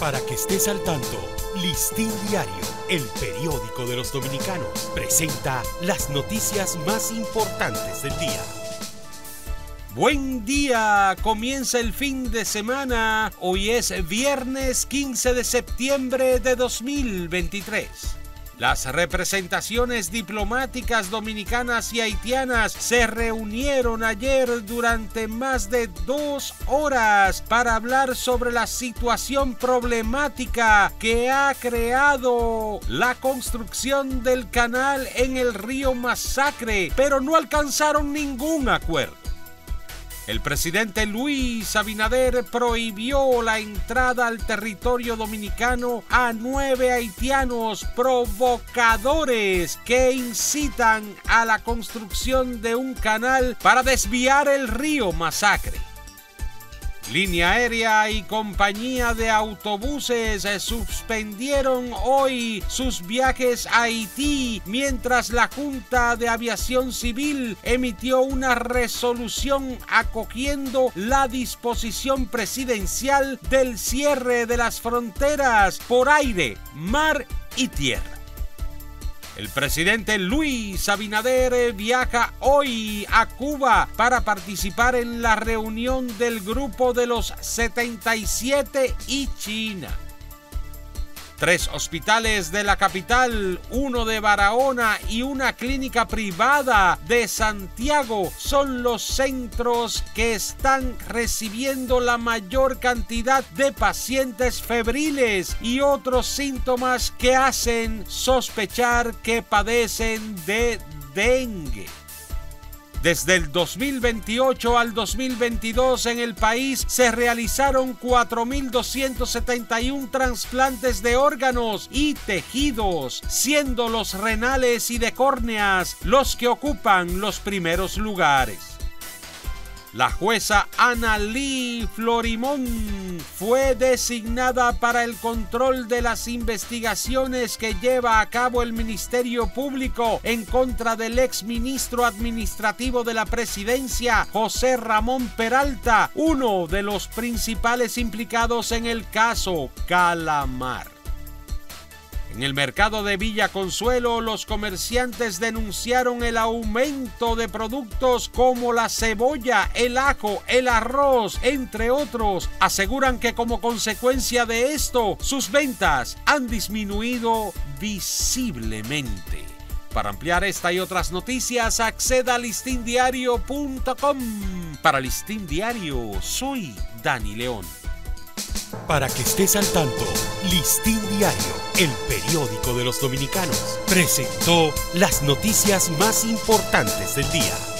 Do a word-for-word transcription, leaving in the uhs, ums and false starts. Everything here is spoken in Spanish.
Para que estés al tanto, Listín Diario, el periódico de los dominicanos, presenta las noticias más importantes del día. Buen día, comienza el fin de semana. Hoy es viernes quince de septiembre de dos mil veintitrés. Las representaciones diplomáticas dominicanas y haitianas se reunieron ayer durante más de dos horas para hablar sobre la situación problemática que ha creado la construcción del canal en el río Masacre, pero no alcanzaron ningún acuerdo. El presidente Luis Abinader prohibió la entrada al territorio dominicano a nueve haitianos provocadores que incitan a la construcción de un canal para desviar el río Masacre. Línea Aérea y compañía de autobuses suspendieron hoy sus viajes a Haití, mientras la Junta de Aviación Civil emitió una resolución acogiendo la disposición presidencial del cierre de las fronteras por aire, mar y tierra. El presidente Luis Abinader viaja hoy a Cuba para participar en la reunión del Grupo de los setenta y siete y China. Tres hospitales de la capital, uno de Barahona y una clínica privada de Santiago son los centros que están recibiendo la mayor cantidad de pacientes febriles y otros síntomas que hacen sospechar que padecen de dengue. Desde el dos mil veintiocho al dos mil veintidós en el país se realizaron cuatro mil doscientos setenta y uno trasplantes de órganos y tejidos, siendo los renales y de córneas los que ocupan los primeros lugares. La jueza Ana Lee Florimón fue designada para el control de las investigaciones que lleva a cabo el Ministerio Público en contra del exministro administrativo de la presidencia, José Ramón Peralta, uno de los principales implicados en el caso Calamar. En el mercado de Villa Consuelo, los comerciantes denunciaron el aumento de productos como la cebolla, el ajo, el arroz, entre otros. Aseguran que como consecuencia de esto, sus ventas han disminuido visiblemente. Para ampliar esta y otras noticias, acceda a listín diario punto com. Para Listín Diario, soy Dani León. Para que estés al tanto, Listín Diario, el periódico de los dominicanos, presentó las noticias más importantes del día.